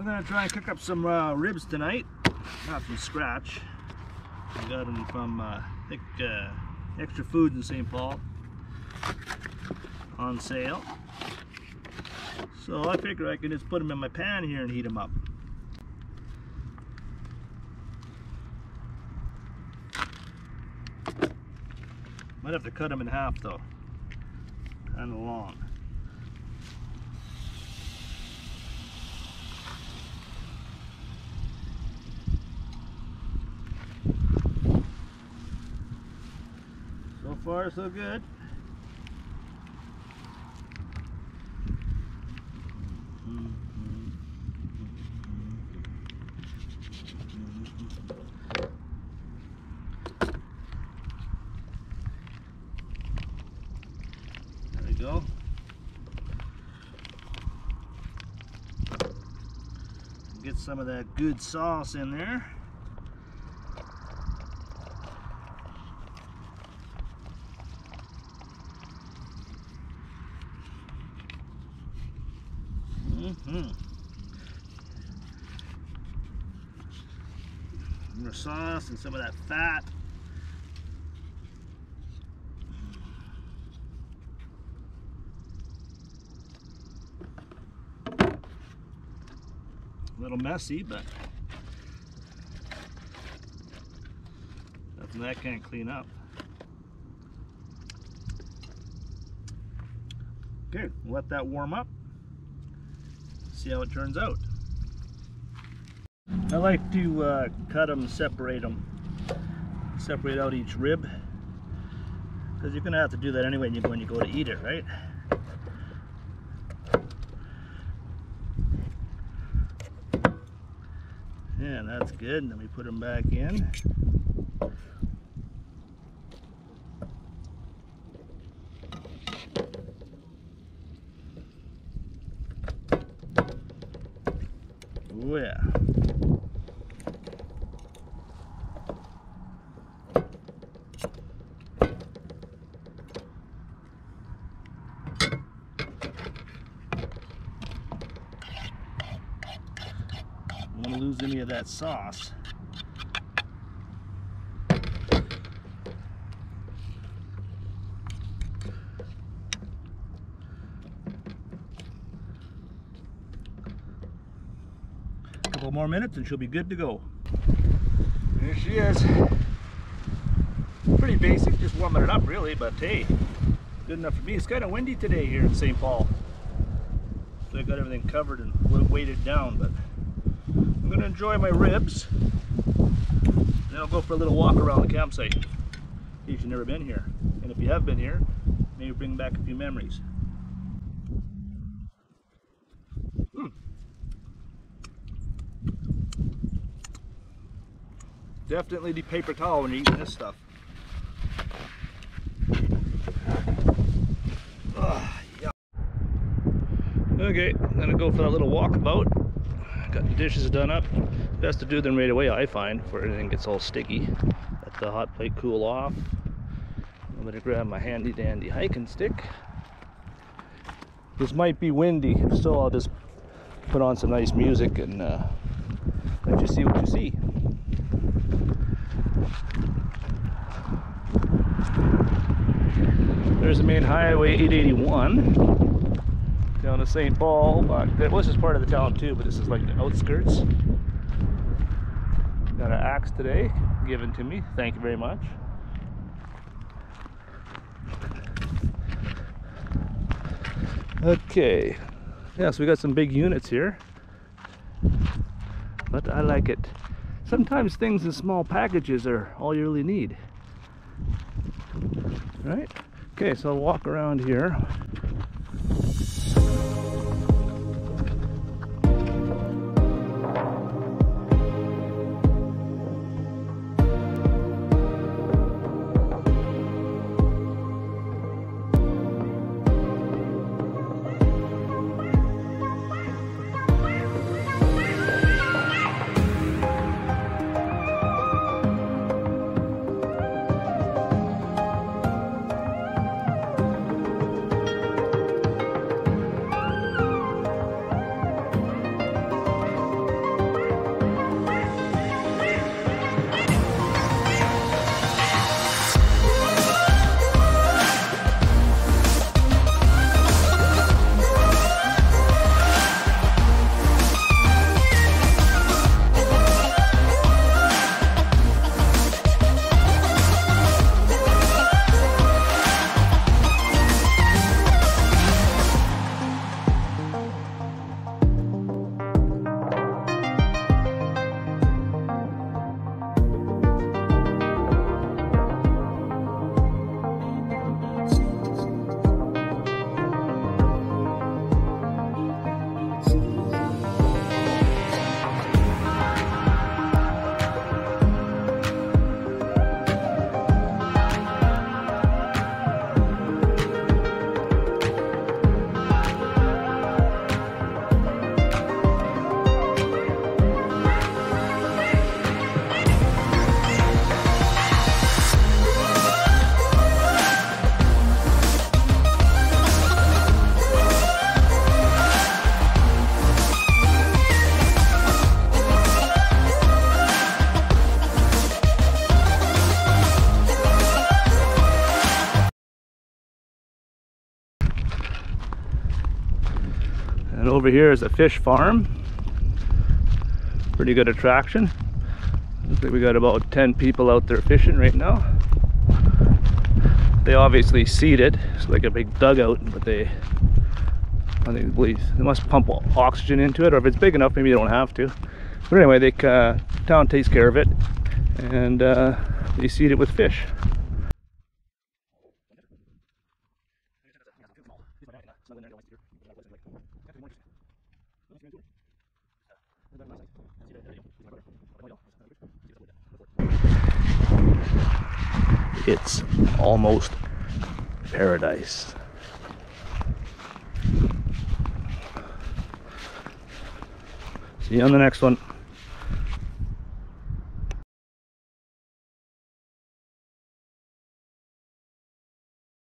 We're gonna try and cook up some ribs tonight, not from scratch. I got them from I think Extra Food in St. Paul on sale. So I figure I can just put them in my pan here and heat them up. Might have to cut them in half though, kind of long. So far so good. Go. Get some of that good sauce in there. More sauce and some of that fat. A little messy, but nothing that can't clean up. Good, we'll let that warm up, see how it turns out. I like to cut them, separate out each rib, because you're going to have to do that anyway when you go to eat it, right? Yeah, that's good. And then we put them back in. Oh yeah. Don't want to lose any of that sauce. A couple more minutes and she'll be good to go. There she is. Pretty basic, just warming it up really, but hey, good enough for me. It's kind of windy today here in St. Paul, so I got everything covered and weighted down, but I'm going to enjoy my ribs, and I'll go for a little walk around the campsite. If you've never been here, and if you have been here, maybe bring back a few memories. Definitely the paper towel when you're eating this stuff. Yeah. Okay, I'm going to go for that little walkabout. Got the dishes done up. Best to do them right away, I find, before anything gets all sticky. Let the hot plate cool off. I'm gonna grab my handy dandy hiking stick. This might be windy, so I'll just put on some nice music and let you see what you see. There's the main highway 881. Down to St. Paul, but that was just part of the town too, but this is like the outskirts. Got an axe today given to me, thank you very much. Okay, yeah, so we got some big units here, but I like it. Sometimes things in small packages are all you really need, right? Okay, so I'll walk around here. And over here is a fish farm. Pretty good attraction. Looks like we got about 10 people out there fishing right now. They obviously seed it. It's like a big dugout, but I believe they must pump oxygen into it, or if it's big enough, maybe they don't have to. But anyway, town takes care of it, and they seed it with fish. It's almost paradise. See you on the next one.